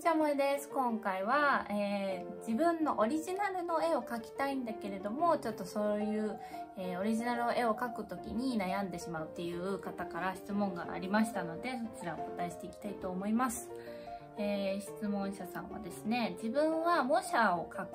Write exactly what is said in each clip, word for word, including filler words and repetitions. にちは、萌です。今回は、えー、自分のオリジナルの絵を描きたいんだけれども、ちょっとそういう、えー、オリジナルの絵を描くときに悩んでしまうっていう方から質問がありましたので、そちらをお答えしていきたいと思います。えー、質問者さんはですね、自分は模写を描く、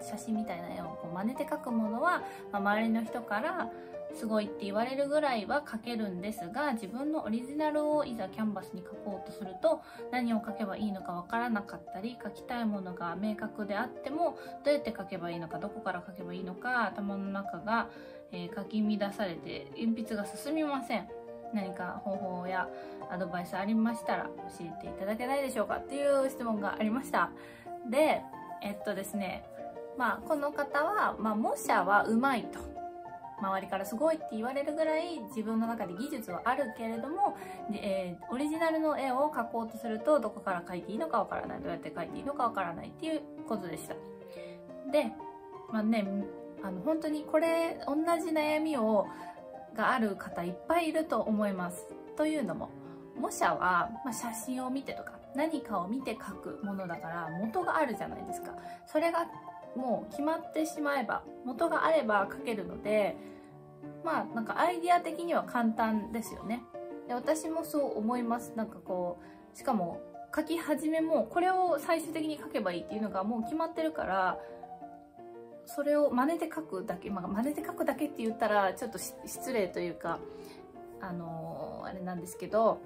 写真みたいな絵をこう真似て描くものは、まあ、周りの人からすごいって言われるぐらいは描けるんですが、自分のオリジナルをいざキャンバスに描こうとすると何を描けばいいのかわからなかったり、描きたいものが明確であってもどうやって描けばいいのか、どこから描けばいいのか、頭の中が、えー、描き乱されて鉛筆が進みません。何か方法やアドバイスありましたら教えていただけないでしょうかっていう質問がありました。で、えっとですね、まあこの方は、まあ、模写はうまいと。周りからすごいって言われるぐらい自分の中で技術はあるけれども、えー、オリジナルの絵を描こうとするとどこから描いていいのかわからない、どうやって描いていいのかわからないっていうことでした。で、まあね、あの本当にこれ同じ悩みをがある方いっぱいいると思います。というのも模写は、まあ、写真を見てとか何かを見て描くものだから元があるじゃないですか。それがもう決まってしまえば、元があれば描けるので、まあなんかアイディア的には簡単ですよね。で、私もそう思います。なんかこう、しかも描き始めもこれを最終的に描けばいいっていうのがもう決まってるから、それを真似て描くだけ、まあ、真似て描くだけって言ったらちょっと失礼というか、あのー、あれなんですけど、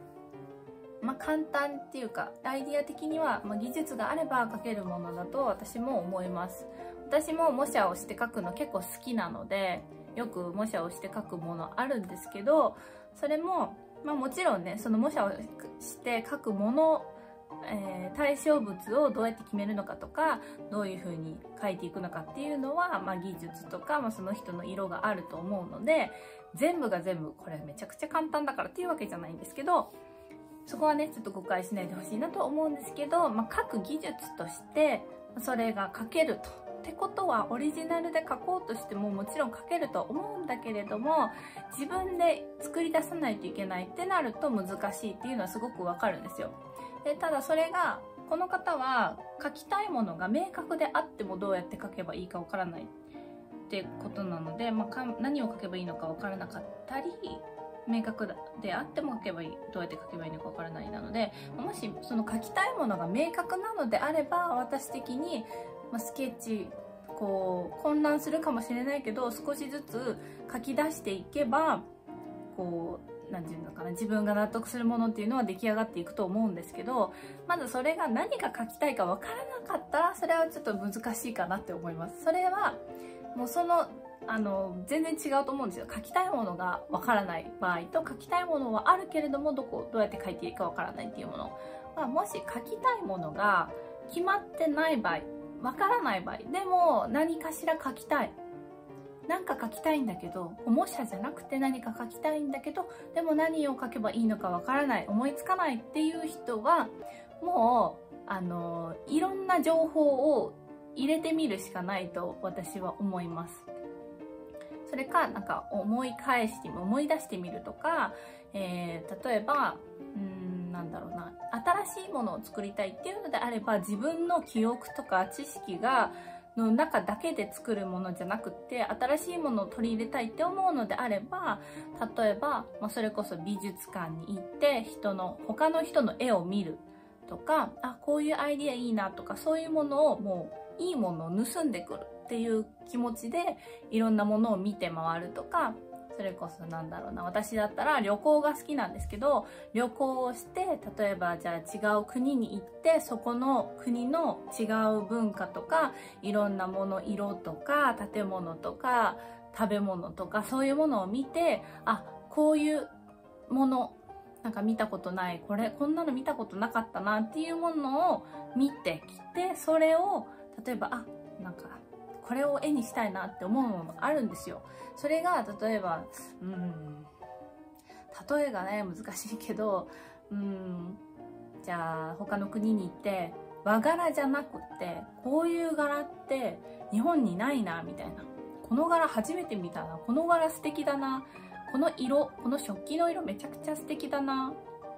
まあ簡単っていうかアイディア的には、まあ、技術があれば描けるものだと私も思います。私も模写をして描くの結構好きなので、よく模写をして描くものあるんですけど、それも、まあ、もちろんね、その模写をして描くもの、えー、対象物をどうやって決めるのかとか、どういう風に描いていくのかっていうのは、まあ、技術とか、まあ、その人の色があると思うので、全部が全部これめちゃくちゃ簡単だからっていうわけじゃないんですけど、そこはねちょっと誤解しないでほしいなと思うんですけど、まあ、描く技術としてそれが描けると。ってことはオリジナルで描こうとしてももちろん描けると思うんだけれども、自分で作り出さないといけないってなると難しいっていうのはすごくわかるんですよ。で、ただそれがこの方は描きたいものが明確であってもどうやって描けばいいかわからないってことなので、まあ、か何を描けばいいのかわからなかったり、明確であっても描けばいい、どうやって描けばいいのかわからないなので、もしその描きたいものが明確なのであれば、私的にスケッチこう混乱するかもしれないけど、少しずつ書き出していけば、こう何て言うのかな、自分が納得するものっていうのは出来上がっていくと思うんですけど、まずそれが何が書きたいか分からなかったら、それはちょっと難しいかなって思います。それはもうそのあの全然違うと思うんですよ。書きたいものが分からない場合と、書きたいものはあるけれどもどこどうやって書いていいか分からないっていうもの、まあ、もし書きたいものが決まってない場合、わからない場合でも何かしら描きたい、何か描きたいんだけど、模写じゃなくて何か描きたいんだけど、でも何を描けばいいのかわからない、思いつかないっていう人はもうあのいろんな情報を入れてみるしかないと私は思います。それかなんか思い返して思い出してみるとか、えー、例えばうんなんだろうな、新しいものを作りたいっていうのであれば、自分の記憶とか知識がの中だけで作るものじゃなくて、新しいものを取り入れたいって思うのであれば、例えば、まあ、それこそ美術館に行って人の他の人の絵を見るとか、あ、こういうアイディアいいなとか、そういうものをもういいものを盗んでくるっていう気持ちでいろんなものを見て回るとか。それこそなんだろうな、私だったら旅行が好きなんですけど、旅行をして、例えばじゃあ違う国に行って、そこの国の違う文化とかいろんなもの、色とか建物とか食べ物とか、そういうものを見て、あ、こういうものなんか見たことない、これこんなの見たことなかったなっていうものを見てきて、それを例えば、あ、なんかこれを絵にしたいなって思うものがあるんですよ。それが例えば、うん、例えがね難しいけど、うん、じゃあ他の国に行って和柄じゃなくて、こういう柄って日本にないなみたいな、この柄初めて見たな、この柄素敵だな、この色、この食器の色めちゃくちゃ素敵だな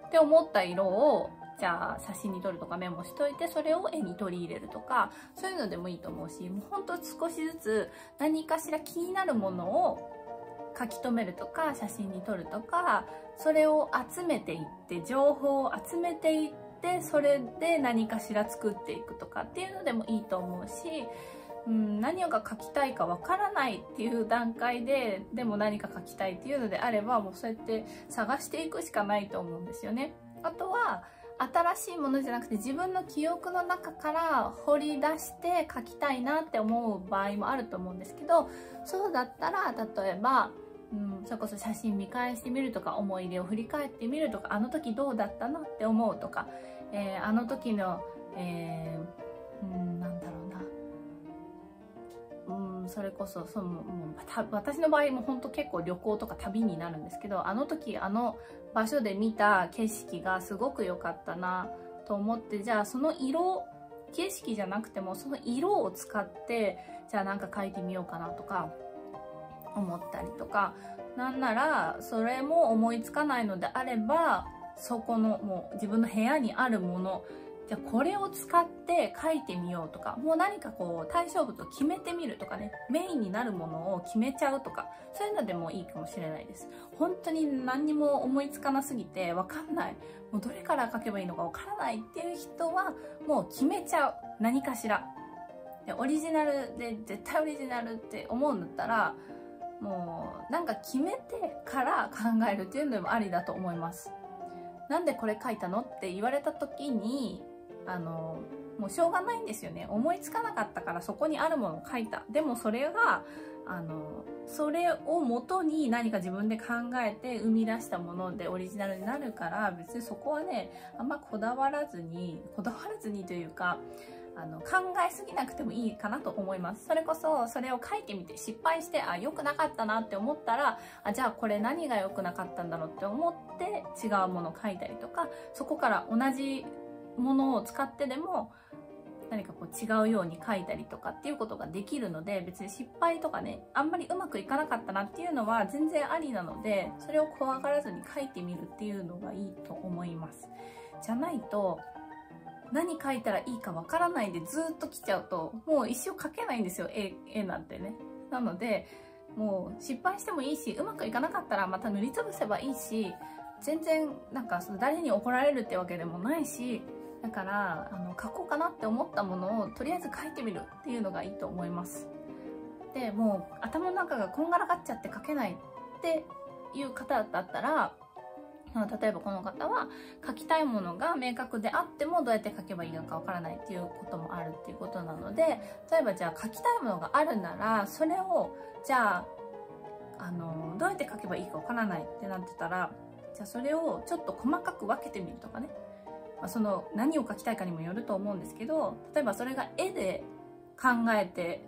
って思った色をじゃあ写真に撮るとかメモしといて、それを絵に取り入れるとか、そういうのでもいいと思うし、もうほんと少しずつ何かしら気になるものを書き留めるとか写真に撮るとか、それを集めていって情報を集めていって、それで何かしら作っていくとかっていうのでもいいと思うし。うん、何をが書きたいかわからないっていう段階ででも何か書きたいっていうのであれば、もうそうやって探していくしかないと思うんですよね。あとは新しいものじゃなくて自分の記憶の中から掘り出して書きたいなって思う場合もあると思うんですけど、そうだったら例えば、うん、それこそ写真見返してみるとか、思い出を振り返ってみるとか、あの時どうだったなって思うとか、えー、あの時の、えーうん、なんだろう、それこそその私の場合も本当結構旅行とか旅になるんですけど、あの時あの場所で見た景色がすごく良かったなと思って、じゃあその色、景色じゃなくてもその色を使ってじゃあなんか描いてみようかなとか思ったりとか、なんならそれも思いつかないのであれば、そこのもう自分の部屋にあるもの、じゃあこれを使って書いてみようとか、もう何かこう対象物を決めてみるとかね、メインになるものを決めちゃうとか、そういうのでもいいかもしれないです。本当に何にも思いつかなすぎて分かんない、もうどれから書けばいいのか分からないっていう人はもう決めちゃう、何かしらで。オリジナルで、絶対オリジナルって思うんだったら、もうなんか決めてから考えるっていうのでもありだと思います。なんでこれ書いたのって言われた時に、あのもうしょうがないんですよね。思いつかなかったからそこにあるものを書いた。でもそれがあのそれをもとに何か自分で考えて生み出したものでオリジナルになるから、別にそこはね、あんまこだわらずにこだわらずにというか、あの考えすぎなくてもいいかなと思います。それこそそれを書いてみて失敗して、あ、良くなかったなって思ったら、あ、じゃあこれ何が良くなかったんだろうって思って違うものを書いたりとか、そこから同じものを使ってでも何かこう違うように書いたりとかっていうことができるので、別に失敗とかね、あんまりうまくいかなかったなっていうのは全然ありなので、それを怖がらずに書いてみるっていうのがいいと思います。じゃないと何書いたらいいかわからないでずっと来ちゃうと、もう一生書けないんですよ、絵、絵なんてね。なのでもう失敗してもいいし、うまくいかなかったらまた塗りつぶせばいいし、全然なんか誰に怒られるってわけでもないし、だからあの書こうかなって思ったものをとりあえず書いてみるっていうのがいいと思います。でもう頭の中がこんがらがっちゃって書けないっていう方だったら、例えばこの方は書きたいものが明確であってもどうやって書けばいいのかわからないっていうこともあるっていうことなので、例えばじゃあ書きたいものがあるなら、それをじゃあ、あのどうやって書けばいいかわからないってなってたら、じゃあそれをちょっと細かく分けてみるとかね。その何を描きたいかにもよると思うんですけど、例えばそれが絵で考えて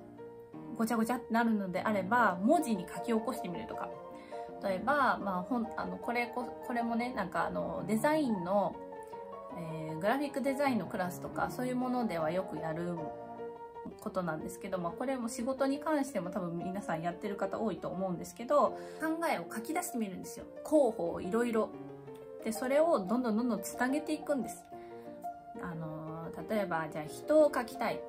ごちゃごちゃってなるのであれば、文字に書き起こしてみるとか、例えば、まあ、本あの こ, れこれもね、なんかあのデザインの、えー、グラフィックデザインのクラスとかそういうものではよくやることなんですけど、まあ、これも仕事に関しても多分皆さんやってる方多いと思うんですけど、考えを書き出してみるんですよ、候補をいろいろ。でそれをどんどんどんどんつなげていくんです。あのー、例えばじゃあ人を描きたい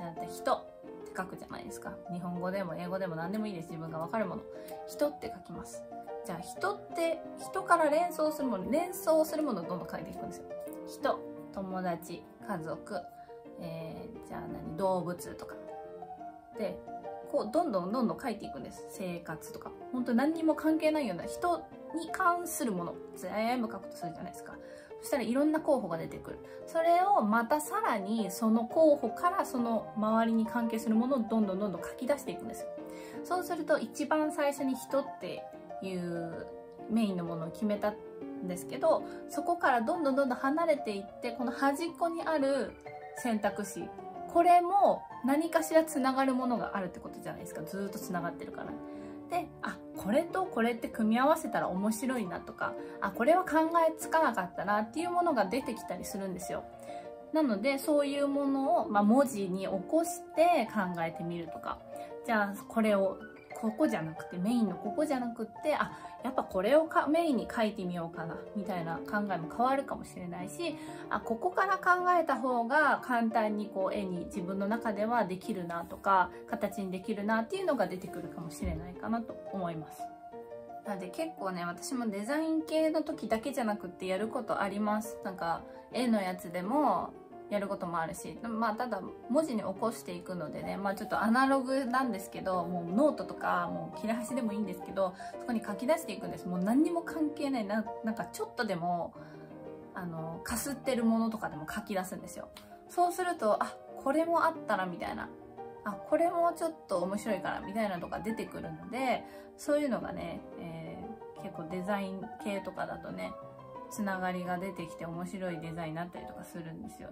なんて、人って書くじゃないですか。日本語でも英語でも何でもいいです。自分が分かるもの、人って書きます。じゃあ人って人から連想するもの、連想するものをどんどん書いていくんですよ。人、友達、家族、えー、じゃあ何、動物とかでこうどんどんどんどん書いていくんです。生活とか本当何にも関係ないような人に関するもの全部書くとするじゃないですか。そしたらいろんな候補が出てくる。それをまたさらにその候補からその周りに関係するものをどんどんどんどん書き出していくんですよ。そうすると一番最初に人っていうメインのものを決めたんですけど、そこからどんどんどんどん離れていって、この端っこにある選択肢、これも何かしらつながるものがあるってことじゃないですか。ずーっとつながってるから。で、あ、これとこれって組み合わせたら面白いなとか、あ、これは考えつかなかったなっていうものが出てきたりするんですよ。なのでそういうものを、まあ、文字に起こして考えてみるとか、じゃあこれをここじゃなくて、メインのここじゃなくって、あ、やっぱこれをかメインに書いてみようかなみたいな考えも変わるかもしれないし、あ、ここから考えた方が簡単にこう絵に自分の中ではできるなとか形にできるなっていうのが出てくるかもしれないかなと思います。なので結構ね、私もデザイン系の時だけじゃなくってやることあります。なんか絵のやつでもやることもあるし、まあ、ただ文字に起こしていくのでね、まあ、ちょっとアナログなんですけど、もうノートとかもう切れ端でもいいんですけど、そこに書き出していくんです。もう何にも関係ない な, なんかちょっとでもあのかすってるものとかでも書き出すんですよ。そうすると、あ、これもあったらみたいな、あ、これもちょっと面白いからみたいなのが出てくるので、そういうのがね、えー、結構デザイン系とかだとね、つながりが出てきて面白いデザインになったりとかするんですよ。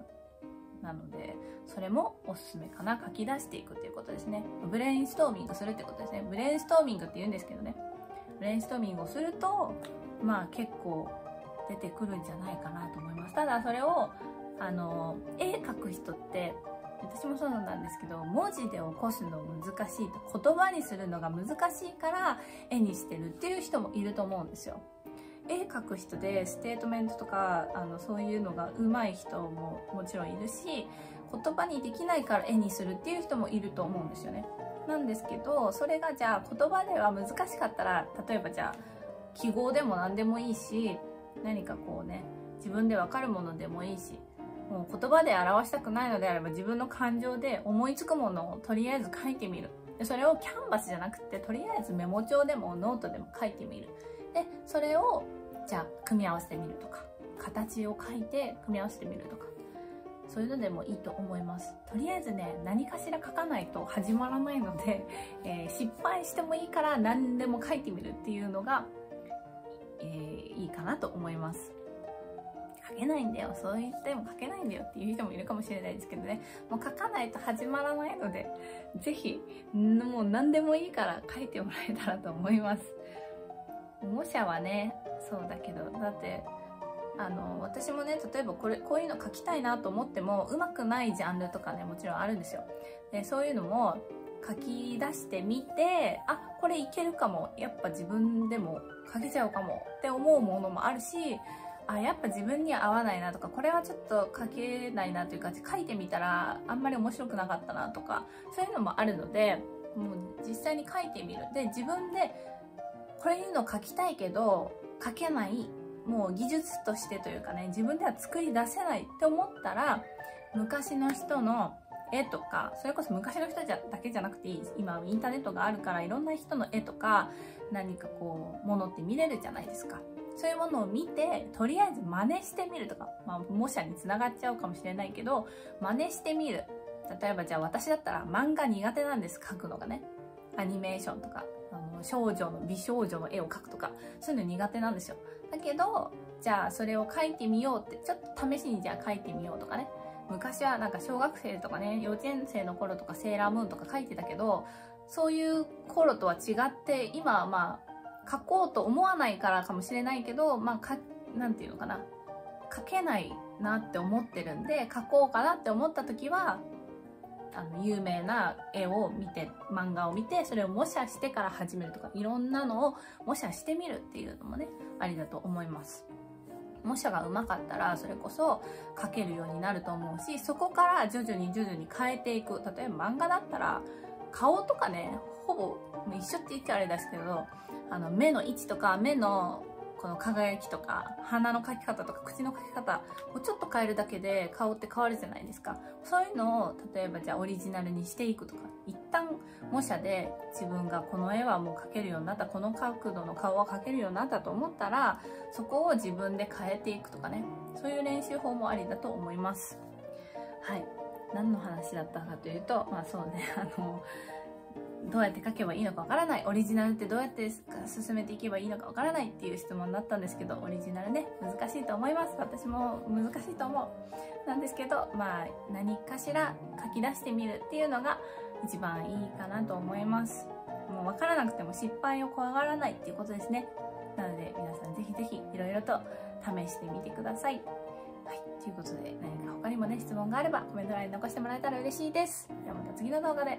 なのでそれもおすすめかな。書き出していくっていうことですね。ブレインストーミングするってことですね。ブレインストーミングって言うんですけどね、ブレインストーミングをするとまあ結構出てくるんじゃないかなと思います。ただそれをあの絵描く人って、私もそうなんですけど、文字で起こすの難しいと、言葉にするのが難しいから絵にしてるっていう人もいると思うんですよ。絵描く人でステートメントとかあのそういうのが上手い人ももちろんいるし、言葉にできないから絵にするっていう人もいると思うんですよね。なんですけど、それがじゃあ言葉では難しかったら、例えばじゃあ記号でも何でもいいし、何かこうね、自分で分かるものでもいいし、もう言葉で表したくないのであれば自分の感情で思いつくものをとりあえず書いてみる。でそれをキャンバスじゃなくて、とりあえずメモ帳でもノートでも書いてみる。でそれをじゃあ組み合わせてみるとか、形を書いて組み合わせてみるとか、そういうのでもいいと思います。とりあえずね、何かしら書かないと始まらないので、えー、失敗してもいいから何でも書いてみるっていうのが、えー、いいかなと思います。書けないんだよ、そう言っても書けないんだよっていう人もいるかもしれないですけどね、もう書かないと始まらないので、是非もう何でもいいから書いてもらえたらと思います。模写はね、そうだけど、だってあの私もね、例えばこれこういうの書きたいなと思ってもうまくないジャンルとかね、もちろんあるんですよ。でそういうのも書き出してみて、あ、これいけるかも、やっぱ自分でも書けちゃうかもって思うものもあるし、あ、やっぱ自分には合わないなとか、これはちょっと書けないなというか、書いてみたらあんまり面白くなかったなとか、そういうのもあるので、もう実際に書いてみる。で自分でこれいうの書きたいけど書けない、もう技術としてというかね、自分では作り出せないって思ったら、昔の人の絵とか、それこそ昔の人じゃだけじゃなくていい、今インターネットがあるからいろんな人の絵とか何かこうものって見れるじゃないですか。そういうものを見て、とりあえず真似してみるとか、まあ模写につながっちゃうかもしれないけど、真似してみる。例えばじゃあ私だったら漫画苦手なんです、描くのがね。アニメーションとか少女の美少女の絵を描くとか、そういうの苦手なんですよ。だけどじゃあそれを描いてみようって、ちょっと試しにじゃあ描いてみようとかね。昔はなんか小学生とかね、幼稚園生の頃とかセーラームーンとか描いてたけど、そういう頃とは違って今はまあ描こうと思わないからかもしれないけど、まあかなんていうのかな、描けないなって思ってるんで、描こうかなって思った時は、あの有名な絵を見て、漫画を見て、それを模写してから始めるとか、いろんなのを模写してみるっていうのもね、ありだと思います。模写がうまかったらそれこそ描けるようになると思うし、そこから徐々に徐々に変えていく。例えば漫画だったら顔とかね、ほぼ一緒って言ってあれですけど、あの目の位置とか、目のこの輝きとか、鼻の描き方とか、口の描き方をちょっと変えるだけで顔って変わるじゃないですか。そういうのを例えばじゃあオリジナルにしていくとか、一旦模写で自分がこの絵はもう描けるようになった、この角度の顔は描けるようになったと思ったら、そこを自分で変えていくとかね、そういう練習法もありだと思います。はい、何の話だったかというと、まあそうね、あのどうやって描けばいいのかわからない、オリジナルってどうやって進めていけばいいのかわからないっていう質問だったんですけど、オリジナルね、難しいと思います。私も難しいと思うなんですけど、まあ何かしら書き出してみるっていうのが一番いいかなと思います。もうわからなくても失敗を怖がらないっていうことですね。なので皆さんぜひぜひいろいろと試してみてください。はい、ということで、何か他にもね質問があればコメント欄に残してもらえたら嬉しいです。ではまた次の動画で、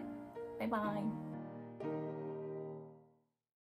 バイバーイ。